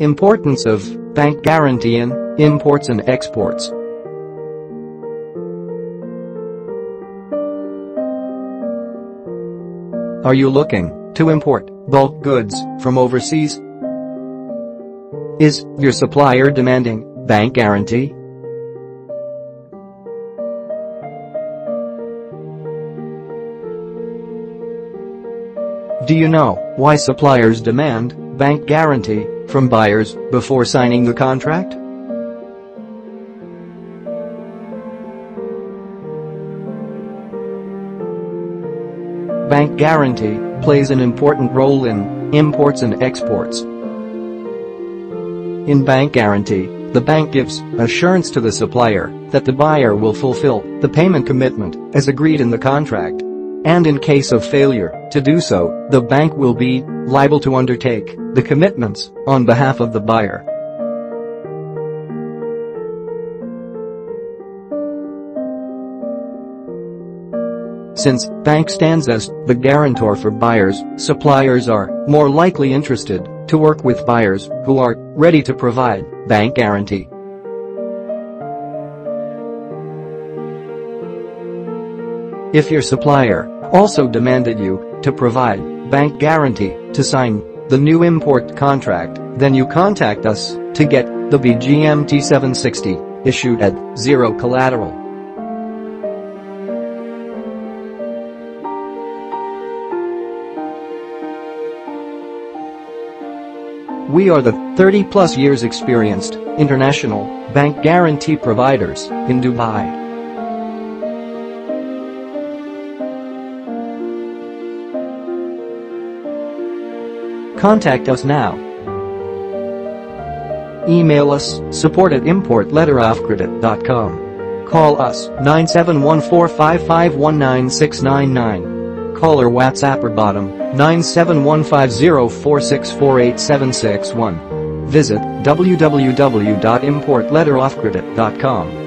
Importance of bank guarantee in imports and exports. Are you looking to import bulk goods from overseas? Is your supplier demanding bank guarantee? Do you know why suppliers demand bank guarantee from buyers before signing the contract? Bank guarantee plays an important role in imports and exports. In bank guarantee, the bank gives assurance to the supplier that the buyer will fulfill the payment commitment as agreed in the contract. And in case of failure to do so, the bank will be liable to undertake the commitments on behalf of the buyer. Since bank stands as the guarantor for buyers, suppliers are more likely interested to work with buyers who are ready to provide bank guarantee. If your supplier also demanded you to provide bank guarantee to sign the new import contract, then you contact us to get the BGMT760 issued at zero collateral. We are the 30-plus years experienced international bank guarantee providers in Dubai. Contact us now. Email us support@importletterofcredit.com. Call us 97145519699. Call or WhatsApp or BOTIM 9715046487661. Visit www.importletterofcredit.com.